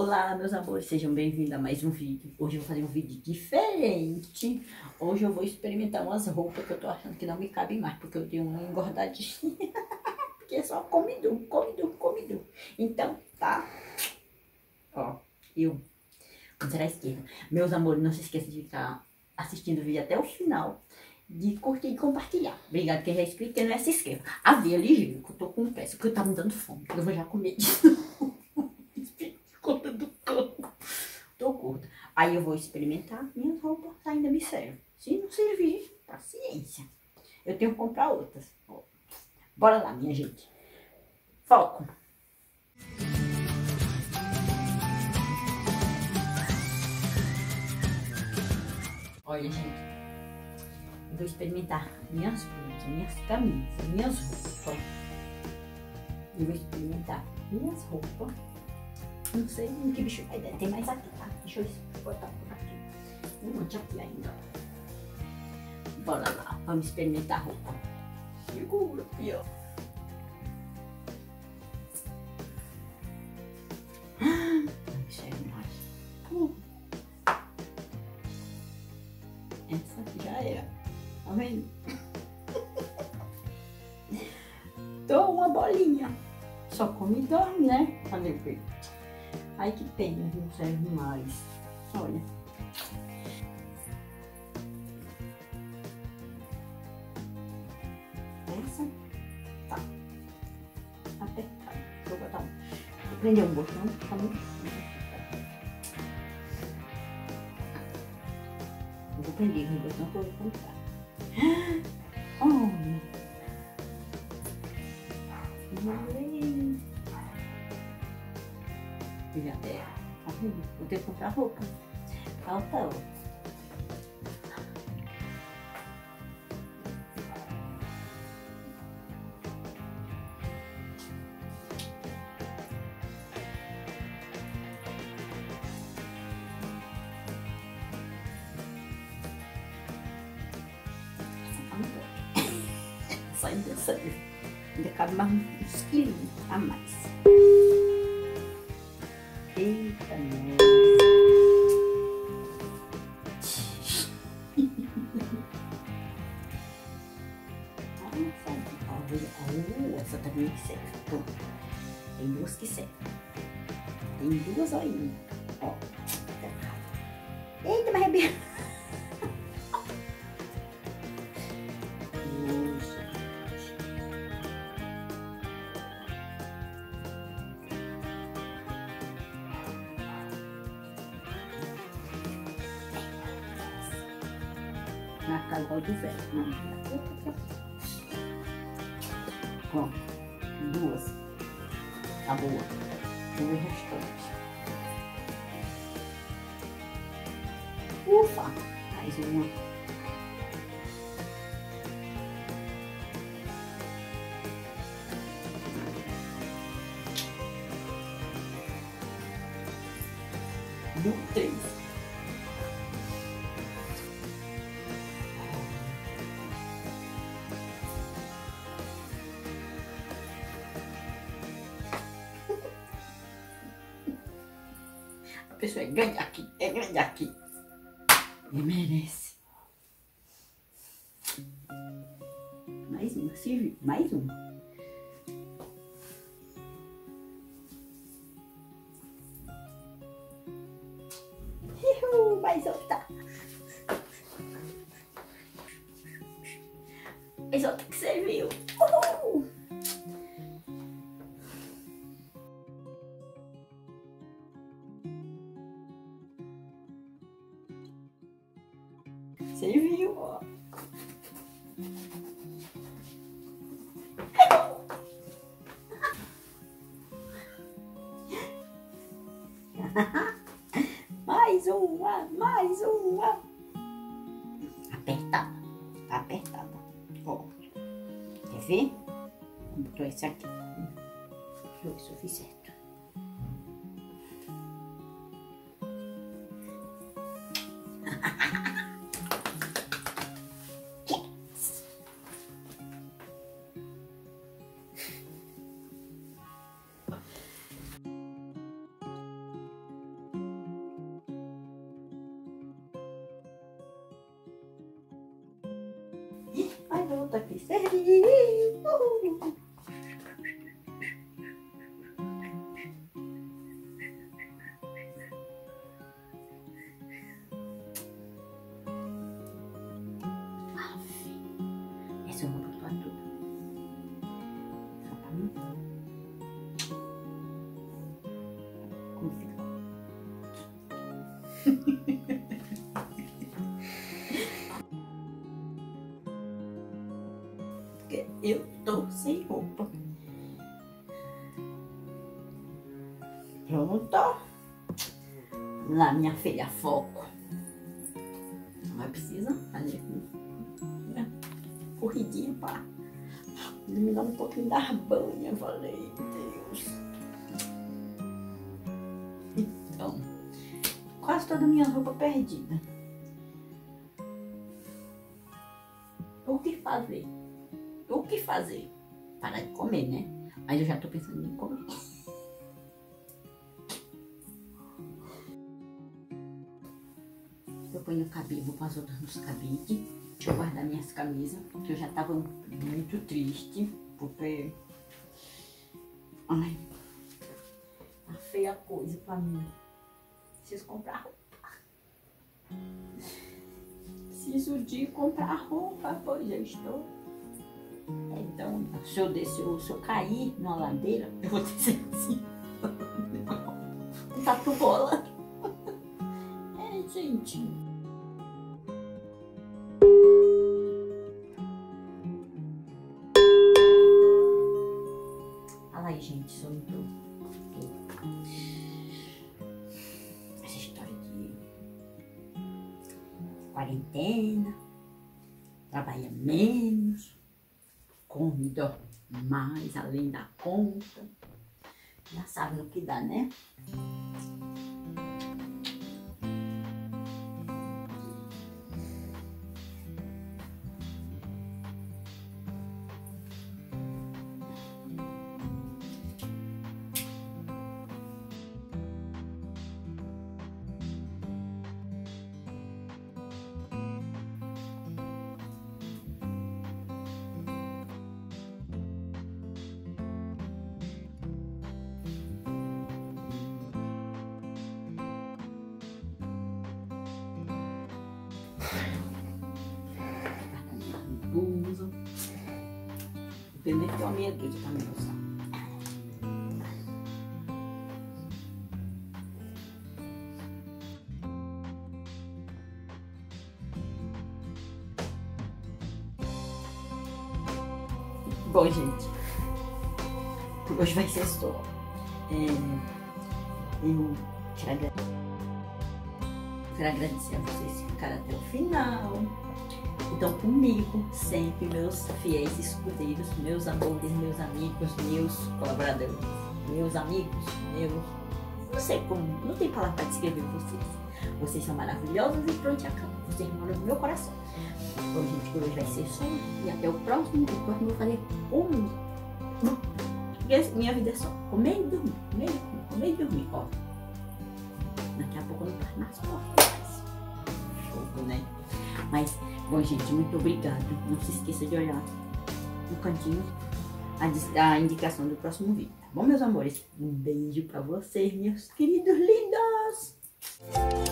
Olá meus amores, sejam bem-vindos a mais um vídeo. Hoje eu vou fazer um vídeo diferente. Hoje eu vou experimentar umas roupas que eu tô achando que não me cabem mais, porque eu dei uma engordadinha. Porque é só comidão. Então, tá? Ó, eu vou virar a esquerda. Meus amores, não se esqueçam de ficar assistindo o vídeo até o final, de curtir e compartilhar. Obrigado quem já é inscrito, quem não é, se inscreva. A veia é ligeira, que eu tô com pressa, porque eu tava me dando fome. Eu vou já comer isso. Tô curta. Aí eu vou experimentar minhas roupas, ainda me servem. Se não servir, paciência. Eu tenho que comprar outras. Ó. Bora lá, minha gente. Foco. Olha, gente. Eu vou experimentar minhas blusas, minhas camisas, minhas roupas. Eu vou experimentar minhas roupas. Não sei em que bicho vai dar. Tem mais aqui, tá? Deixa eu botar por aqui. Tem um monte aqui ainda. Bora lá. Vamos experimentar a roupa. Segura, pior. Isso é demais. Essa aqui já era. Tá vendo? Tô uma bolinha. Só come e dorme, né? Olha o que. Ai, que pena, não serve mais. Olha. Essa tá apertada. Vou botar. Vou prender um botão, tá muito. Vou prender um botão que eu vou colocar. Olha. Valeu. Já é. Vou ter que comprar roupa. Falta outra. Só ainda serve. Ainda cabe mais uns quilos a mais. Eita, nossa. Essa também serve. Pronto. Tem duas que servem. Tem duas olhinhas. Ó. Eita, mas arrebenta. Na casa do velho, não. Duas. Tá boa. Duas restantes. Ufa! Mais uma. Deu três. A pessoa é grande aqui, e merece. Mais uma, serviu, mais uma. Ihu, mais outra. Mais outra que serviu. Uhul. Serviu, ó. Mais uma, mais uma. Apertada, tá apertada. Ó, quer ver? Botou esse aqui. Isso eu fiz certo. felices. Cái yếu tố xí hụt pronto, la mia figlia a fuoco, ma precisa corridinha para me dar um pouquinho da banha. Falei, Deus. Então quase toda a minha roupa perdida. O que fazer? O que fazer? Parar de comer, né? Mas eu já tô pensando em comer. Eu ponho o cabide, vou passar nos cabides. Deixa eu guardar minhas camisas, porque eu já tava muito triste. Porque... ai, tá feia coisa pra mim. Preciso comprar roupa. Preciso de comprar roupa, pois eu estou. Então, se eu descer, se eu cair numa ladeira, eu vou descer assim. Tá tudo bola. É, gente. Olha aí, gente, sou muito. Quarentena, trabalha menos, come e dorme mais além da conta. Já sabe no que dá, né? Entender que é uma meia dúzia pra me usar. Bom, gente, por hoje vai ser só. Eu quero agradecer a vocês que ficaram até o final. Então, comigo, sempre, meus fiéis escudeiros, meus amores, meus amigos, meus colaboradores, meus amigos, meus... não sei como, não tem palavra para descrever vocês. Vocês são maravilhosos e pronto, acabou. Vocês moram no meu coração. Bom, gente, por hoje vai ser só. E até o próximo vídeo, porque eu vou fazer porque minha vida é só comer e dormir, comer e dormir, comer e dormir, ó. Daqui a pouco eu não paro nas portas. Fogo, né? Mas... bom, gente, muito obrigado. Não se esqueça de olhar no cantinho a indicação do próximo vídeo, tá bom, meus amores? Um beijo pra vocês, meus queridos lindos!